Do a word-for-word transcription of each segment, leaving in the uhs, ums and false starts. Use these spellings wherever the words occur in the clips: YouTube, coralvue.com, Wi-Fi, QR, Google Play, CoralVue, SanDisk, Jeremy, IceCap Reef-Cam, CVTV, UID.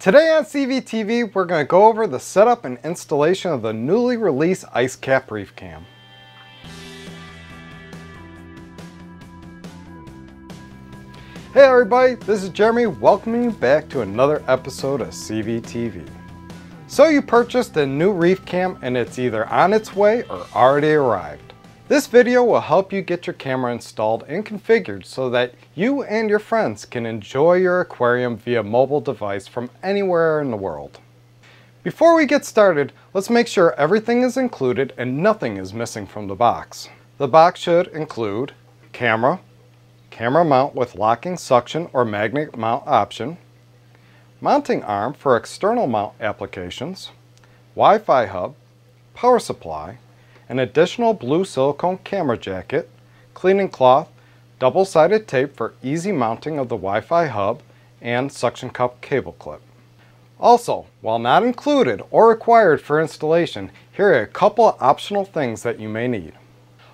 Today on C V T V, we're going to go over the setup and installation of the newly released IceCap Reef-Cam. Hey everybody, this is Jeremy welcoming you back to another episode of C V T V. So you purchased a new Reef-Cam and it's either on its way or already arrived. This video will help you get your camera installed and configured so that you and your friends can enjoy your aquarium via mobile device from anywhere in the world. Before we get started, let's make sure everything is included and nothing is missing from the box. The box should include camera, camera mount with locking suction or magnet mount option, mounting arm for external mount applications, Wi-Fi hub, power supply, an additional blue silicone camera jacket, cleaning cloth, double-sided tape for easy mounting of the Wi-Fi hub, and suction cup cable clip. Also, while not included or required for installation, here are a couple of optional things that you may need.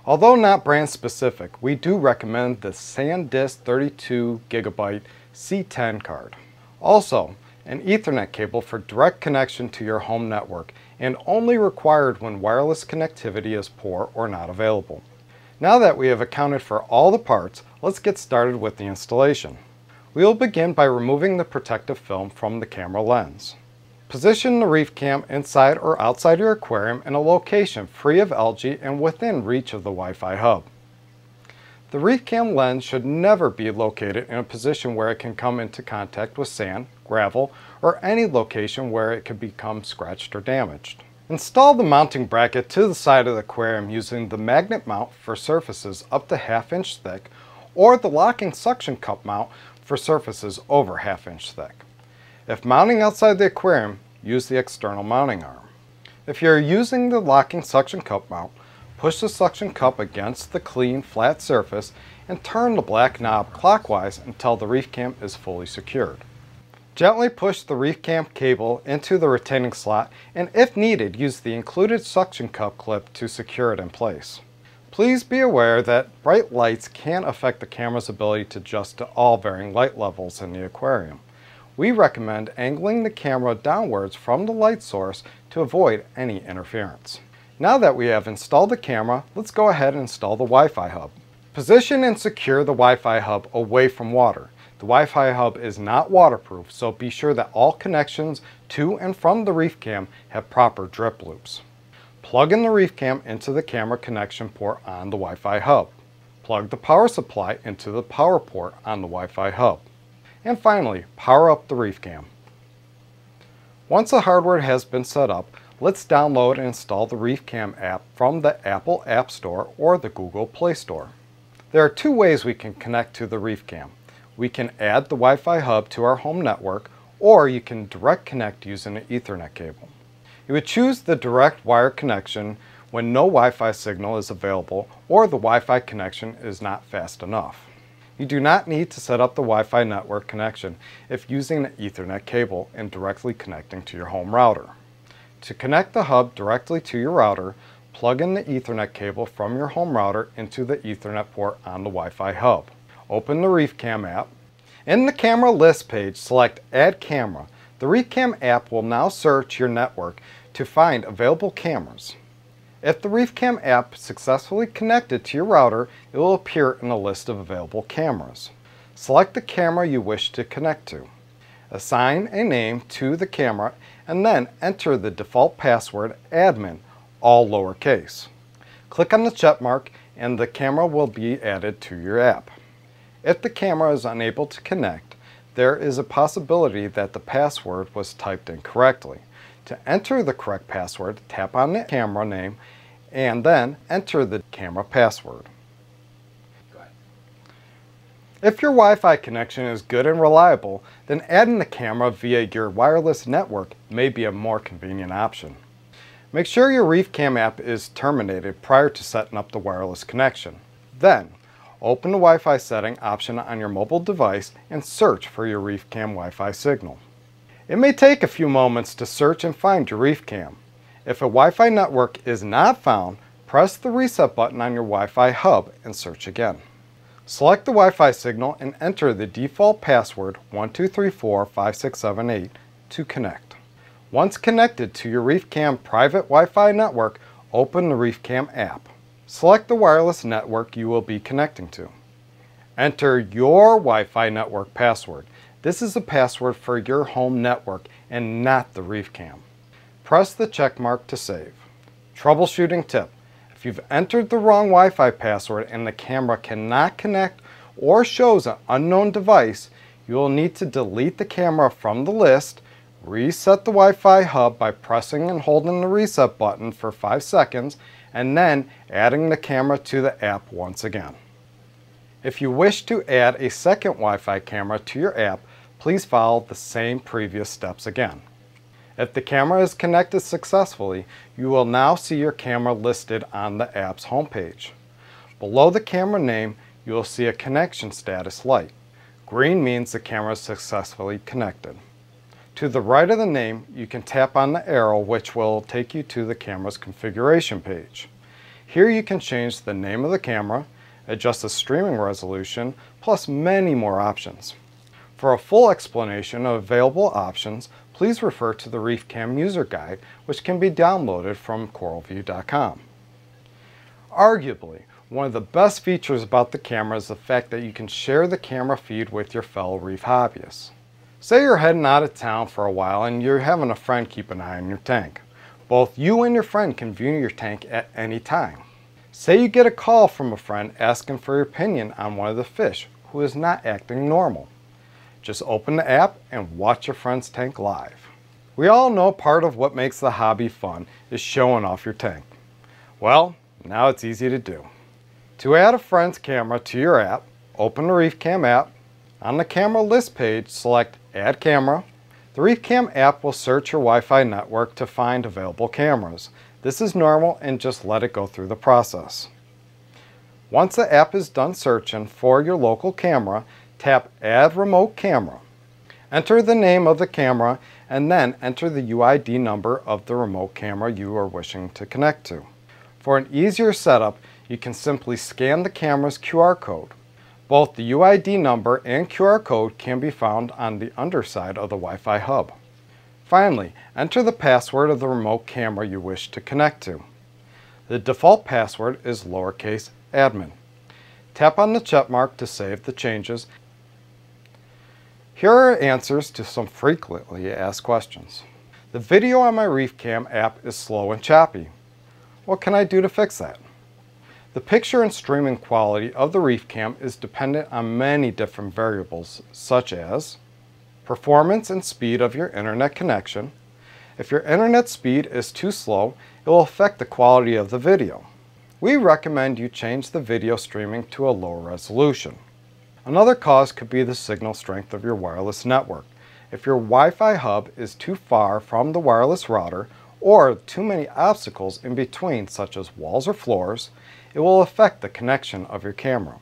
Although not brand specific, we do recommend the SanDisk thirty-two gigabyte C ten card. Also, an Ethernet cable for direct connection to your home network, and only required when wireless connectivity is poor or not available. Now that we have accounted for all the parts, let's get started with the installation. We will begin by removing the protective film from the camera lens. Position the Reef-Cam inside or outside your aquarium in a location free of algae and within reach of the Wi-Fi hub. The Reef-Cam lens should never be located in a position where it can come into contact with sand, gravel, or any location where it could become scratched or damaged. Install the mounting bracket to the side of the aquarium using the magnet mount for surfaces up to half inch thick, or the locking suction cup mount for surfaces over half inch thick. If mounting outside the aquarium, use the external mounting arm. If you're using the locking suction cup mount, push the suction cup against the clean, flat surface and turn the black knob clockwise until the Reef-Cam is fully secured. Gently push the Reef-Cam cable into the retaining slot and, if needed, use the included suction cup clip to secure it in place. Please be aware that bright lights can affect the camera's ability to adjust to all varying light levels in the aquarium. We recommend angling the camera downwards from the light source to avoid any interference. Now that we have installed the camera, let's go ahead and install the Wi-Fi hub. Position and secure the Wi-Fi hub away from water. The Wi-Fi hub is not waterproof, so be sure that all connections to and from the Reef-Cam have proper drip loops. Plug in the Reef-Cam into the camera connection port on the Wi-Fi hub. Plug the power supply into the power port on the Wi-Fi hub. And finally, power up the Reef-Cam. Once the hardware has been set up, let's download and install the Reef-Cam app from the Apple App Store or the Google Play Store. There are two ways we can connect to the Reef-Cam. We can add the Wi-Fi hub to our home network, or you can direct connect using an Ethernet cable. You would choose the direct wire connection when no Wi-Fi signal is available or the Wi-Fi connection is not fast enough. You do not need to set up the Wi-Fi network connection if using an Ethernet cable and directly connecting to your home router. To connect the hub directly to your router, plug in the Ethernet cable from your home router into the Ethernet port on the Wi-Fi hub. Open the Reef-Cam app. In the camera list page, select Add Camera. The Reef-Cam app will now search your network to find available cameras. If the Reef-Cam app successfully connected to your router, it will appear in a list of available cameras. Select the camera you wish to connect to. Assign a name to the camera and then enter the default password admin, all lowercase. Click on the check mark and the camera will be added to your app. If the camera is unable to connect, there is a possibility that the password was typed incorrectly. To enter the correct password, tap on the camera name and then enter the camera password. If your Wi-Fi connection is good and reliable, then adding the camera via your wireless network may be a more convenient option. Make sure your Reef-Cam app is terminated prior to setting up the wireless connection. Then, open the Wi-Fi setting option on your mobile device and search for your Reef-Cam Wi-Fi signal. It may take a few moments to search and find your Reef-Cam. If a Wi-Fi network is not found, press the reset button on your Wi-Fi hub and search again. Select the Wi-Fi signal and enter the default password one two three four five six seven eight to connect. Once connected to your Reef-Cam private Wi-Fi network, open the Reef-Cam app. Select the wireless network you will be connecting to. Enter your Wi-Fi network password. This is the password for your home network and not the Reef-Cam. Press the check mark to save. Troubleshooting tip: if you've entered the wrong Wi-Fi password and the camera cannot connect or shows an unknown device, you will need to delete the camera from the list, reset the Wi-Fi hub by pressing and holding the reset button for five seconds, and then adding the camera to the app once again. If you wish to add a second Wi-Fi camera to your app, please follow the same previous steps again. If the camera is connected successfully, you will now see your camera listed on the app's homepage. Below the camera name, you will see a connection status light. Green means the camera is successfully connected. To the right of the name, you can tap on the arrow, which will take you to the camera's configuration page. Here you can change the name of the camera, adjust the streaming resolution, plus many more options. For a full explanation of available options, please refer to the Reef-Cam user guide, which can be downloaded from Coral Vue dot com. Arguably, one of the best features about the camera is the fact that you can share the camera feed with your fellow reef hobbyists. Say you're heading out of town for a while and you're having a friend keep an eye on your tank. Both you and your friend can view your tank at any time. Say you get a call from a friend asking for your opinion on one of the fish who is not acting normal. Just open the app and watch your friend's tank live. We all know part of what makes the hobby fun is showing off your tank. Well, now it's easy to do. To add a friend's camera to your app, open the Reef-Cam app. On the camera list page, select Add Camera. The Reef-Cam app will search your Wi-Fi network to find available cameras. This is normal, and just let it go through the process. Once the app is done searching for your local camera, tap Add Remote Camera. Enter the name of the camera and then enter the U I D number of the remote camera you are wishing to connect to. For an easier setup, you can simply scan the camera's Q R code. Both the U I D number and Q R code can be found on the underside of the Wi-Fi hub. Finally, enter the password of the remote camera you wish to connect to. The default password is lowercase admin. Tap on the check mark to save the changes. Here are answers to some frequently asked questions. The video on my Reef-Cam app is slow and choppy. What can I do to fix that? The picture and streaming quality of the Reef-Cam is dependent on many different variables, such as performance and speed of your internet connection. If your internet speed is too slow, it will affect the quality of the video. We recommend you change the video streaming to a lower resolution. Another cause could be the signal strength of your wireless network. If your Wi-Fi hub is too far from the wireless router, or too many obstacles in between, such as walls or floors, it will affect the connection of your camera.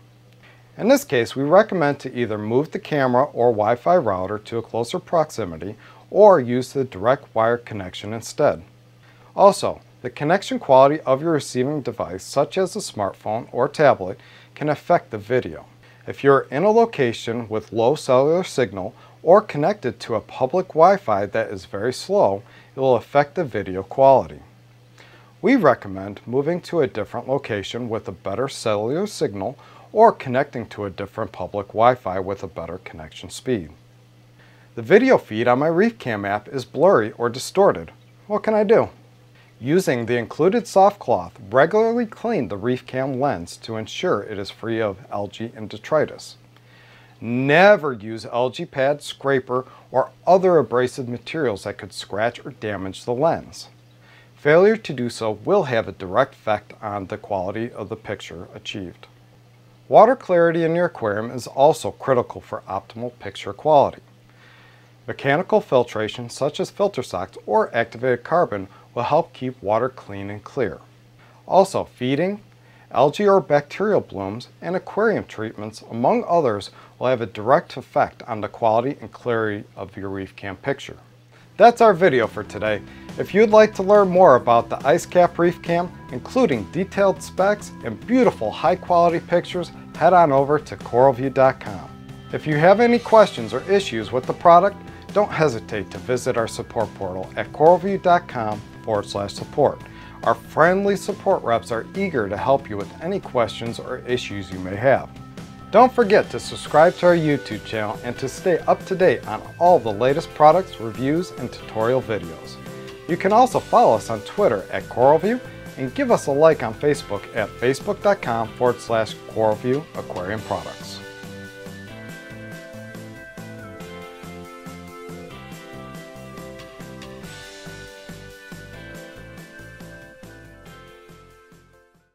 In this case, we recommend to either move the camera or Wi-Fi router to a closer proximity, or use the direct wire connection instead. Also, the connection quality of your receiving device, such as a smartphone or tablet, can affect the video. If you're in a location with low cellular signal or connected to a public Wi-Fi that is very slow, it will affect the video quality. We recommend moving to a different location with a better cellular signal, or connecting to a different public Wi-Fi with a better connection speed. The video feed on my Reef-Cam app is blurry or distorted. What can I do? Using the included soft cloth, regularly clean the Reef-Cam lens to ensure it is free of algae and detritus. Never use algae pad, scraper, or other abrasive materials that could scratch or damage the lens. Failure to do so will have a direct effect on the quality of the picture achieved. Water clarity in your aquarium is also critical for optimal picture quality. Mechanical filtration, such as filter socks or activated carbon, will help keep water clean and clear. Also, feeding, algae or bacterial blooms, and aquarium treatments, among others, will have a direct effect on the quality and clarity of your Reef-Cam picture. That's our video for today. If you'd like to learn more about the IceCap Reef-Cam, including detailed specs and beautiful high-quality pictures, head on over to Coral Vue dot com. If you have any questions or issues with the product, don't hesitate to visit our support portal at coralvue dot com forward slash support. Our friendly support reps are eager to help you with any questions or issues you may have. Don't forget to subscribe to our YouTube channel and to stay up to date on all the latest products, reviews, and tutorial videos. You can also follow us on Twitter at CoralVue and give us a like on Facebook at facebook dot com forward slash CoralVue Aquarium Products.